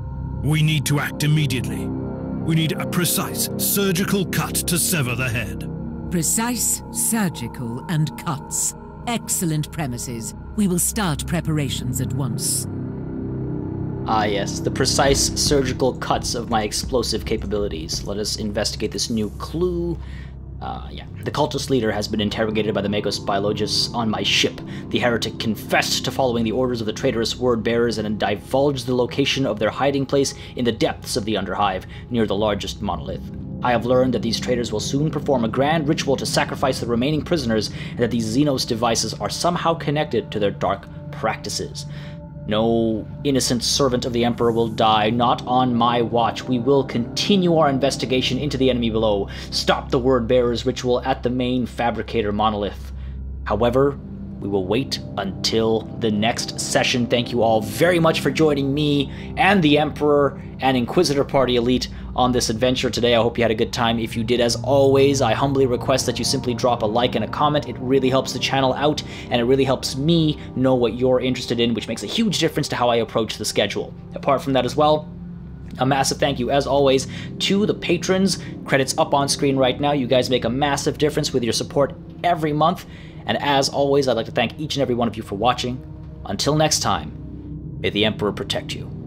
We need to act immediately. We need a precise, surgical cut to sever the head. Precise, surgical, and cuts. Excellent premises. We will start preparations at once. Ah yes, the precise surgical cuts of my explosive capabilities. Let us investigate this new clue. Uh, yeah. The cultist leader has been interrogated by the Magos Biologists on my ship. The heretic confessed to following the orders of the traitorous Word Bearers and divulged the location of their hiding place in the depths of the Underhive, near the largest monolith. I have learned that these traitors will soon perform a grand ritual to sacrifice the remaining prisoners, and that these Xenos devices are somehow connected to their dark practices. No innocent servant of the Emperor will die, not on my watch. We will continue our investigation into the enemy below. Stop the Word Bearers ritual at the main fabricator monolith. However, we will wait until the next session. Thank you all very much for joining me and the Emperor and Inquisitor Party Elite on this adventure today. I hope you had a good time. If you did, as always, I humbly request that you simply drop a like and a comment. It really helps the channel out, and it really helps me know what you're interested in, which makes a huge difference to how I approach the schedule. Apart from that as well, a massive thank you, as always, to the patrons. Credits up on screen right now. You guys make a massive difference with your support every month. And as always, I'd like to thank each and every one of you for watching. Until next time, may the Emperor protect you.